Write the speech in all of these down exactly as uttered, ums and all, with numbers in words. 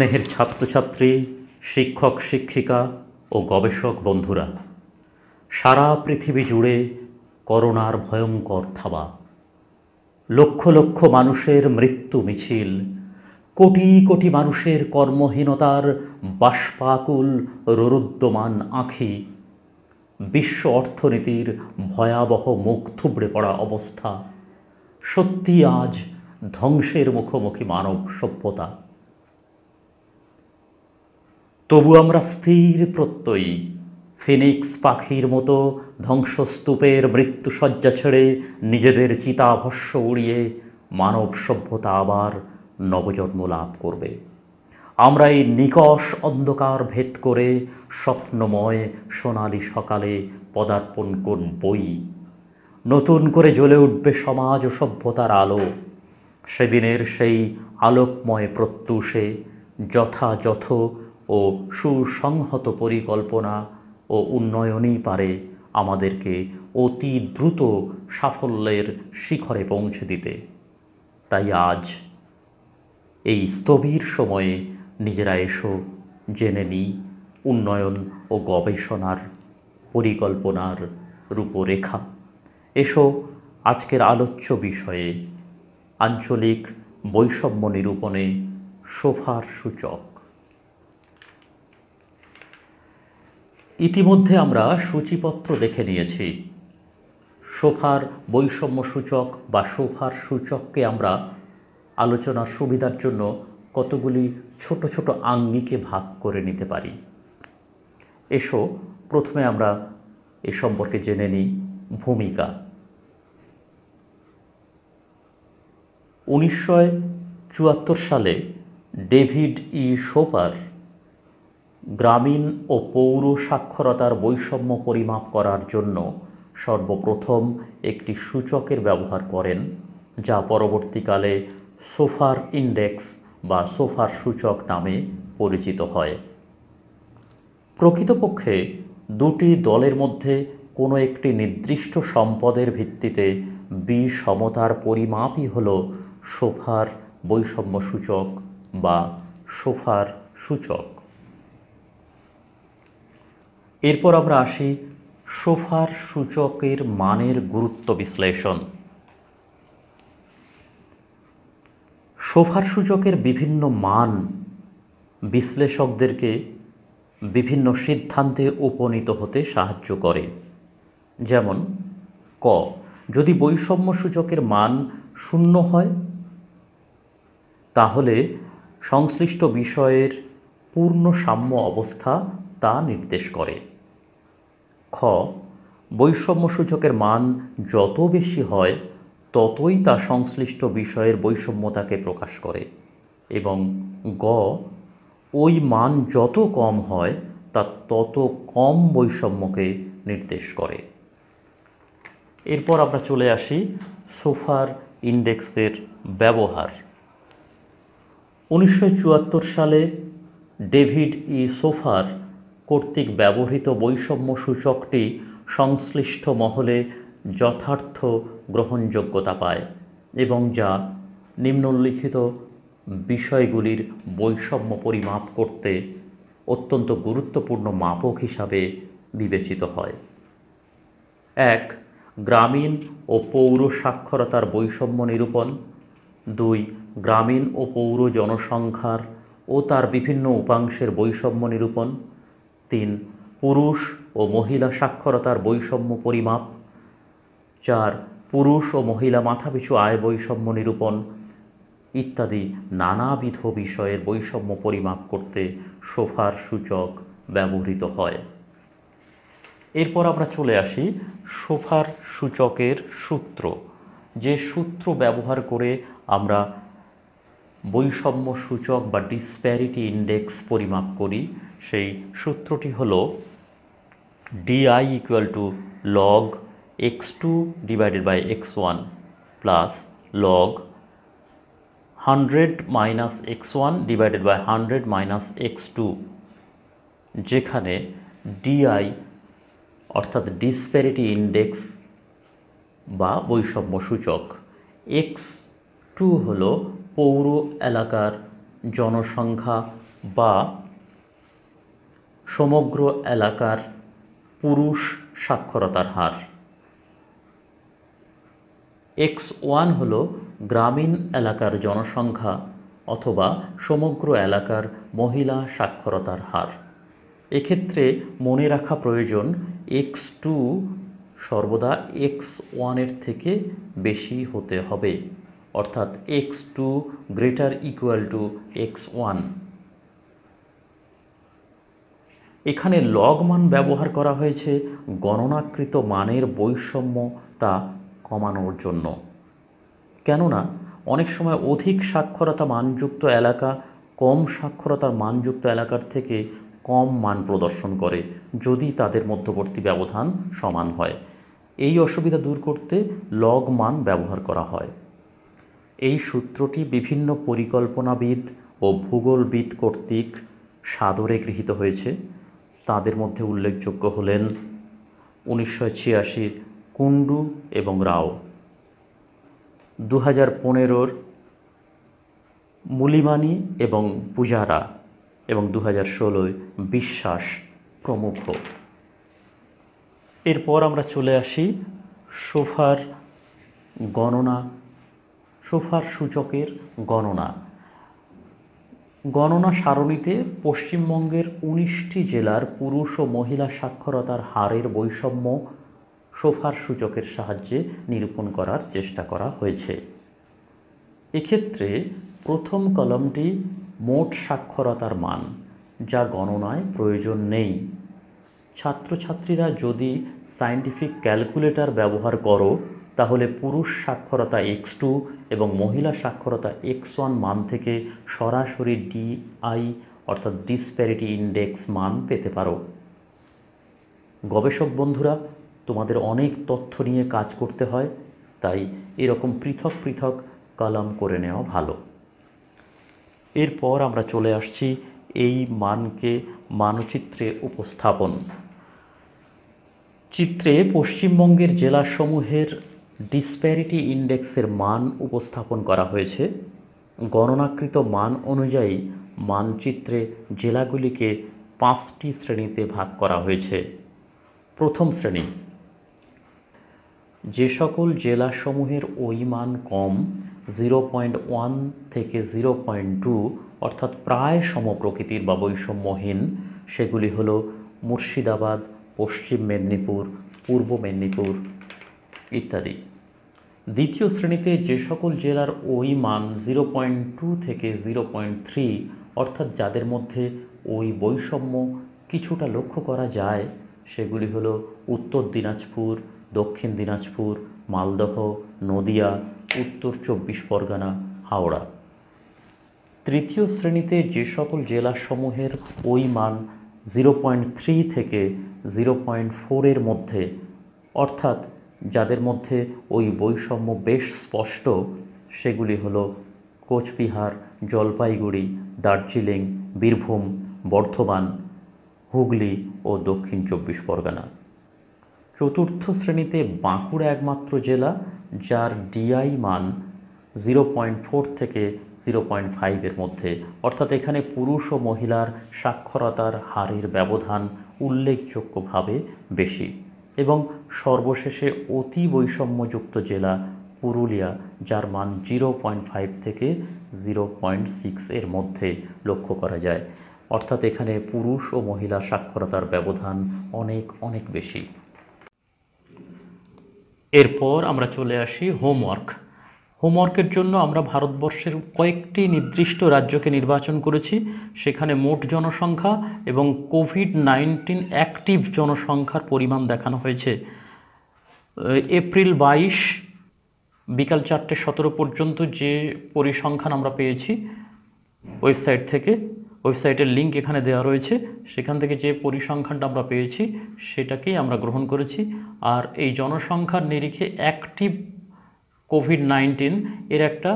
স্নেহের ছাত্রছাত্রী, শিক্ষক শিক্ষিকা ও গবেষক বন্ধুরা, সারা পৃথিবী জুড়ে করোনার ভয়ঙ্কর থাবা, লক্ষ লক্ষ মানুষের মৃত্যু মিছিল, কোটি কোটি মানুষের কর্মহীনতার বাষ্পাকুল রোরুদ্যমান আঁখি, বিশ্ব অর্থনীতির ভয়াবহ মুখ থুবড়ে পড়া অবস্থা, সত্যি আজ ধ্বংসের মুখোমুখি মানব সভ্যতা। তবু আমরা স্থির প্রত্যয়ী ফিনিক্স পাখির মতো ধ্বংসস্তূপের মৃত্যুসজ্জা ছেড়ে নিজেদের চিতাভস্ম উড়িয়ে মানব সভ্যতা আবার নবজন্ম লাভ করবে। আমরা এই নিকষ অন্ধকার ভেদ করে স্বপ্নময় সোনালি সকালে পদার্পণ করবই। নতুন করে জ্বলে উঠবে সমাজ ও সভ্যতার আলো। সেদিনের সেই আলোকময় প্রত্যুষে যথাযথ ও সুসংহত পরিকল্পনা ও উন্নয়নই পারে আমাদেরকে অতি দ্রুত সাফল্যের শিখরে পৌঁছে দিতে। তাই আজ এই স্থবির সময়ে নিজেরা এসো জেনে নিই উন্নয়ন ও গবেষণার পরিকল্পনার রূপরেখা। এসো আজকের আলোচ্য বিষয়ে আঞ্চলিক বৈষম্য নিরূপণে সোফার সূচক। ইতিমধ্যে আমরা সূচিপত্র দেখে নিয়েছি। সোফার বৈষম্য সূচক বা সোফার সূচককে আমরা আলোচনার সুবিধার জন্য কতগুলি ছোট ছোট আঙ্গিকে ভাগ করে নিতে পারি। এসো প্রথমে আমরা এ সম্পর্কে জেনে নিই ভূমিকা। উনিশশো চুয়াত্তর সালে ডেভিড ই সোপার গ্রামীণ ও পৌর সাক্ষরতার বৈষম্য পরিমাপ করার জন্য সর্বপ্রথম একটি সূচকের ব্যবহার করেন, যা পরবর্তীকালে সোফার ইন্ডেক্স বা সোফার সূচক নামে পরিচিত হয়। প্রকৃতপক্ষে দুটি দলের মধ্যে কোনো একটি নির্দিষ্ট সম্পদের ভিত্তিতে বিষমতার পরিমাপই হল সোফার বৈষম্য সূচক বা সোফার সূচক। এরপর আমরা আসি সোফার সূচকের মানের গুরুত্ব বিশ্লেষণ। সোফার সূচকের বিভিন্ন মান বিশ্লেষকদেরকে বিভিন্ন সিদ্ধান্তে উপনীত হতে সাহায্য করে। যেমন ক, যদি বৈষম্য সূচকের মান শূন্য হয় তাহলে সংশ্লিষ্ট বিষয়ের পূর্ণ সাম্য অবস্থা তা নির্দেশ করে। খ, বৈষম্য সূচকের মান যত বেশি হয় ততই তা সংশ্লিষ্ট বিষয়ের বৈষম্যতাকে প্রকাশ করে। এবং গ, ওই মান যত কম হয় তা তত কম বৈষম্যকে নির্দেশ করে। এরপর আমরা চলে আসি সোফার ইন্ডেক্সের ব্যবহার। উনিশশো চুয়াত্তর সালে ডেভিড ই সোফার কর্তৃক ব্যবহৃত বৈষম্য সূচকটি সংশ্লিষ্ট মহলে যথার্থ গ্রহণযোগ্যতা পায় এবং যা নিম্নলিখিত বিষয়গুলির বৈষম্য পরিমাপ করতে অত্যন্ত গুরুত্বপূর্ণ মাপক হিসাবে বিবেচিত হয়। এক, গ্রামীণ ও পৌর সাক্ষরতার বৈষম্য নিরূপণ। দুই, গ্রামীণ ও পৌর জনসংখ্যার ও তার বিভিন্ন উপাংশের বৈষম্য নিরূপণ। তিন, পুরুষ ও মহিলা সাক্ষরতার বৈষম্য পরিমাপ। চার, পুরুষ ও মহিলা মাথাপিছু আয় বৈষম্য নিরূপণ ইত্যাদি নানাবিধ বিষয়ের বৈষম্য পরিমাপ করতে সোফার সূচক ব্যবহৃত হয়। এরপর আমরা চলে আসি সোফার সূচকের সূত্র, যে সূত্র ব্যবহার করে আমরা বৈষম্য সূচক বা ডিসপ্যারিটি ইন্ডেক্স পরিমাপ করি। সেই সূত্রটি হল DI equal to log x two divided by x one plus log hundred minus x one divided by hundred minus x two, যেখানে ডিআই অর্থাৎ ডিসপ্যারিটি ইন্ডেক্স বা বৈষম্য সূচক, এক্স টু হল পৌর এলাকার জনসংখ্যা বা সমগ্র এলাকার পুরুষ সাক্ষরতার হার। এক্স ওয়ান হল গ্রামীণ এলাকার জনসংখ্যা অথবা সমগ্র এলাকার মহিলা সাক্ষরতার হার। এক্ষেত্রে মনে রাখা প্রয়োজন এক্স টু সর্বদা এক্স ওয়ানের থেকে বেশি হতে হবে, অর্থাৎ X two greater equal to X one. এখানে লগ মান ব্যবহার করা হয়েছে গণনাকৃত মানের বৈষম্য তা কমানোর জন্য, কেননা অনেক সময় অধিক সাক্ষরতা মানযুক্ত এলাকা কম সাক্ষরতার মানযুক্ত এলাকার থেকে কম মান প্রদর্শন করে যদি তাদের মধ্যবর্তী ব্যবধান সমান হয়। এই অসুবিধা দূর করতে লগ মান ব্যবহার করা হয়। এই সূত্রটি বিভিন্ন পরিকল্পনাবিদ ও ভূগোলবিদ কর্তৃক সাদরে গৃহীত হয়েছে। তাদের মধ্যে উল্লেখযোগ্য হলেন উনিশশো ছিয়াশির কুন্ডু এবং রাও, দু হাজার পনেরোর মুলিমানি এবং পূজারা, এবং দু হাজার ষোলোয় বিশ্বাস প্রমুখ। এরপর আমরা চলে আসি সোফার গণনা, সোফার সূচকের গণনা। গণনা সারণীতে পশ্চিমবঙ্গের উনিশটি জেলার পুরুষ ও মহিলা সাক্ষরতার হারের বৈষম্য সোফার সূচকের সাহায্যে নিরূপণ করার চেষ্টা করা হয়েছে। এক্ষেত্রে প্রথম কলামটি মোট সাক্ষরতার মান, যা গণনায় প্রয়োজন নেই। ছাত্রছাত্রীরা যদি সায়েন্টিফিক ক্যালকুলেটর ব্যবহার করো তাহলে পুরুষ সাক্ষরতা এক্স টু এবং মহিলা সাক্ষরতা এক্স ওয়ান মান থেকে সরাসরি ডিআই অর্থাৎ ডিসপ্যারিটি ইন্ডেক্স মান পেতে পারো। গবেষক বন্ধুরা, তোমাদের অনেক তথ্য নিয়ে কাজ করতে হয়, তাই এরকম পৃথক পৃথক কলাম করে নেওয়া ভালো। এরপর আমরা চলে আসছি এই মানকে মানচিত্রে উপস্থাপন। চিত্রে পশ্চিমবঙ্গের জেলাসমূহের ডিসপ্যারিটি ইন্ডেক্সের মান উপস্থাপন করা হয়েছে। গণনাকৃত মান অনুযায়ী মানচিত্রে জেলাগুলিকে পাঁচটি শ্রেণীতে ভাগ করা হয়েছে। প্রথম শ্রেণী, যে সকল জেলাসমূহের ওই মান কম জিরো পয়েন্ট ওয়ান থেকে জিরো পয়েন্ট টু, অর্থাৎ প্রায় সমপ্রকৃতির বা বৈষম্যহীন, সেগুলি হল মুর্শিদাবাদ, পশ্চিম মেদিনীপুর, পূর্ব মেদিনীপুর ইত্যাদি। দ্বিতীয় শ্রেণীতে যে সকল জেলার ওই মান জিরো পয়েন্ট টু থেকে জিরো পয়েন্ট থ্রি, অর্থাৎ যাদের মধ্যে ওই বৈষম্য কিছুটা লক্ষ্য করা যায়, সেগুলি হল উত্তর দিনাজপুর, দক্ষিণ দিনাজপুর, মালদহ, নদিয়া, উত্তর চব্বিশ পরগনা, হাওড়া। তৃতীয় শ্রেণীতে যে সকল জেলাসমূহের ওই মান জিরো পয়েন্ট থ্রি থেকে জিরো পয়েন্ট ফোর এর মধ্যে, অর্থাৎ যাদের মধ্যে ওই বৈষম্য বেশ স্পষ্ট, সেগুলি হল কোচবিহার, জলপাইগুড়ি, দার্জিলিং, বীরভূম, বর্ধমান, হুগলি ও দক্ষিণ চব্বিশ পরগনা। চতুর্থ শ্রেণীতে বাঁকুড়া একমাত্র জেলা যার ডিআই মান জিরো পয়েন্ট ফোর থেকে জিরো পয়েন্ট ফাইভ এর মধ্যে, অর্থাৎ এখানে পুরুষ ও মহিলার সাক্ষরতার হারের ব্যবধান উল্লেখযোগ্যভাবে বেশি। এবং সর্বশেষে অতি বৈষম্যযুক্ত জেলা পুরুলিয়া, যার মান জিরো পয়েন্ট ফাইভ থেকে জিরো পয়েন্ট সিক্স এর মধ্যে লক্ষ্য করা যায়, অর্থাৎ এখানে পুরুষ ও মহিলা সাক্ষরতার ব্যবধান অনেক অনেক বেশি। এরপর আমরা চলে আসি হোমওয়ার্ক। হোমওয়ার্কের জন্য আমরা ভারতবর্ষের কয়েকটি নির্দিষ্ট রাজ্যকে নির্বাচন করেছি। সেখানে মোট জনসংখ্যা এবং কোভিড নাইন্টিন অ্যাক্টিভ জনসংখ্যার পরিমাণ দেখানো হয়েছে। এপ্রিল বাইশ বিকাল চারটে সতেরো পর্যন্ত যে পরিসংখ্যান আমরা পেয়েছি ওয়েবসাইট থেকে, ওয়েবসাইটের লিঙ্ক এখানে দেওয়া রয়েছে, সেখান থেকে যে পরিসংখ্যানটা আমরা পেয়েছি সেটাকেই আমরা গ্রহণ করেছি। আর এই জনসংখ্যার নিরিখে অ্যাক্টিভ কোভিড নাইন্টিন এর একটা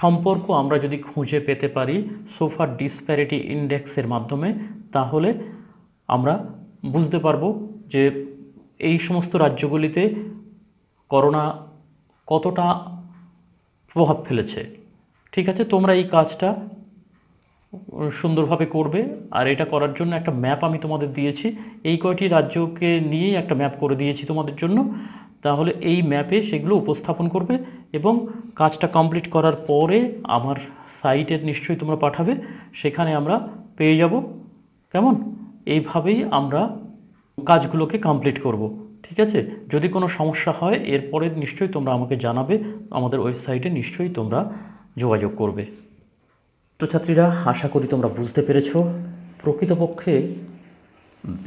সম্পর্ক আমরা যদি খুঁজে পেতে পারি সোফার ডিসপ্যারিটি ইন্ডেক্সের মাধ্যমে, তাহলে আমরা বুঝতে পারবো যে এই সমস্ত রাজ্যগুলিতে করোনা কতটা প্রভাব ফেলেছে। ঠিক আছে, তোমরা এই কাজটা সুন্দরভাবে করবে। আর এটা করার জন্য একটা ম্যাপ আমি তোমাদের দিয়েছি, এই কয়টি রাজ্যকে নিয়েই একটা ম্যাপ করে দিয়েছি তোমাদের জন্য। তাহলে এই ম্যাপে সেগুলো উপস্থাপন করবে এবং কাজটা কমপ্লিট করার পরে আমার সাইটে নিশ্চয়ই তোমরা পাঠাবে, সেখানে আমরা পেয়ে যাব। কেমন? এইভাবেই আমরা কাজগুলোকে কমপ্লিট করব। ঠিক আছে? যদি কোনো সমস্যা হয় এরপরে নিশ্চয়ই তোমরা আমাকে জানাবে, আমাদের ওয়েবসাইটে নিশ্চয়ই তোমরা যোগাযোগ করবে। তো ছাত্রীরা, আশা করি তোমরা বুঝতে পেরেছ, প্রকৃতপক্ষে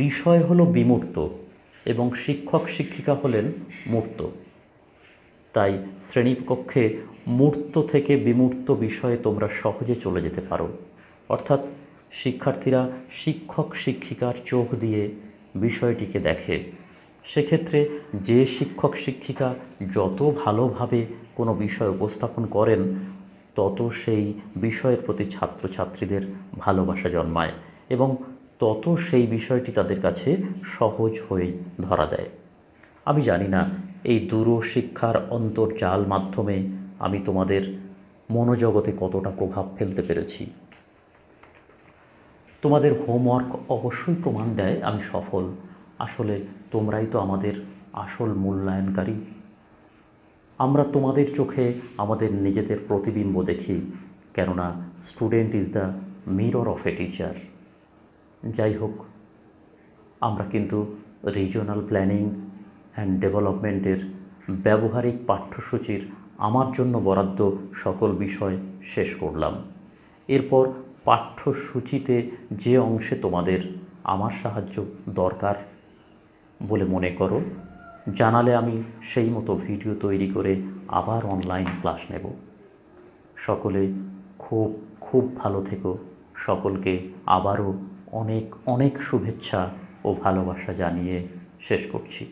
বিষয় হলো বিমূর্ত এবং শিক্ষক শিক্ষিকা হলেন মূর্ত। তাই শ্রেণীকক্ষে মূর্ত থেকে বিমূর্ত বিষয়ে তোমরা সহজে চলে যেতে পারো। অর্থাৎ শিক্ষার্থীরা শিক্ষক শিক্ষিকার চোখ দিয়ে বিষয়টিকে দেখে। সেক্ষেত্রে যে শিক্ষক শিক্ষিকা যত ভালোভাবে কোনো বিষয় উপস্থাপন করেন, তত সেই বিষয়ের প্রতি ছাত্রছাত্রীদের ভালোবাসা জন্মায় এবং তত সেই বিষয়টি তাদের কাছে সহজ হয়ে ধরা দেয়। আমি জানি না এই দূর শিক্ষার অন্তর্জাল মাধ্যমে আমি তোমাদের মনোজগতে কতটা প্রভাব ফেলতে পেরেছি। তোমাদের হোমওয়ার্ক অবশ্যই প্রমাণ দেয় আমি সফল। আসলে তোমরাই তো আমাদের আসল মূল্যায়নকারী। আমরা তোমাদের চোখে আমাদের নিজেদের প্রতিবিম্ব দেখি, কেননা student is the mirror of a teacher. যাই হোক, আমরা কিন্তু রিজিওনাল প্ল্যানিং অ্যান্ড ডেভেলপমেন্টের ব্যবহারিক পাঠ্যসূচির আমার জন্য বরাদ্দ সকল বিষয় শেষ করলাম। এরপর পাঠ্যসূচিতে যে অংশে তোমাদের আমার সাহায্য দরকার বলে মনে করো জানালে, আমি সেই মতো ভিডিও তৈরি করে আবার অনলাইন ক্লাস নেব। সকলে খুব খুব ভালো থেকো। সকলকে আবারও অনেক অনেক শুভেচ্ছা ও ভালোবাসা জানিয়ে শেষ করছি।